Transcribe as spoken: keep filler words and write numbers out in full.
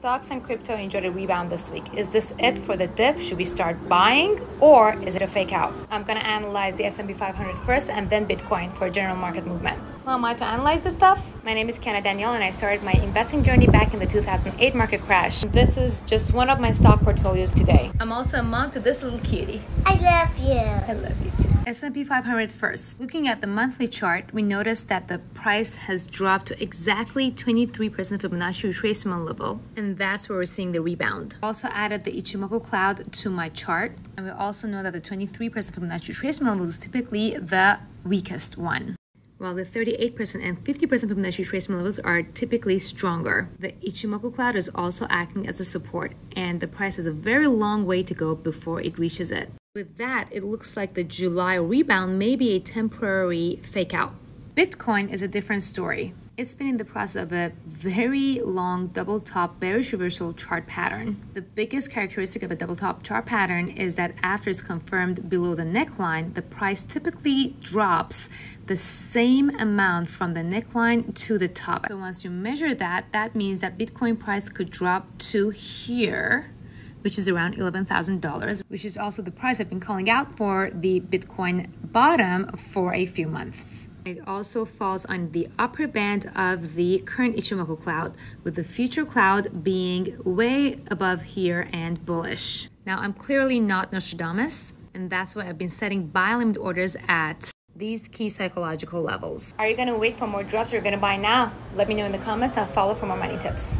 Stocks and crypto enjoyed a rebound this week. Is this it for the dip? Should we start buying, or is it a fake out? I'm going to analyze the S and P five hundred first and then Bitcoin for general market movement. Who am I to analyze this stuff? My name is Kiana Danial and I started my investing journey back in the two thousand eight market crash. This is just one of my stock portfolios today. I'm also a mom to this little cutie. I love you. I love you too. S and P five hundred first. Looking at the monthly chart, we notice that the price has dropped to exactly twenty-three percent Fibonacci retracement level, and that's where we're seeing the rebound. Also added the Ichimoku cloud to my chart, and we also know that the twenty-three percent Fibonacci retracement level is typically the weakest one, while the thirty-eight percent and fifty percent Fibonacci retracement levels are typically stronger. The Ichimoku cloud is also acting as a support, and the price has a very long way to go before it reaches it. With that, it looks like the July rebound may be a temporary fake out. Bitcoin is a different story. It's been in the process of a very long double top bearish reversal chart pattern. The biggest characteristic of a double top chart pattern is that after it's confirmed below the neckline, the price typically drops the same amount from the neckline to the top. So once you measure that, that means that Bitcoin price could drop to here, which is around eleven thousand dollars, which is also the price I've been calling out for the Bitcoin bottom for a few months. It also falls on the upper band of the current Ichimoku cloud, with the future cloud being way above here and bullish. Now, I'm clearly not Nostradamus, and that's why I've been setting buy limit orders at these key psychological levels. Are you going to wait for more drops or are you going to buy now? Let me know in the comments and follow for more money tips.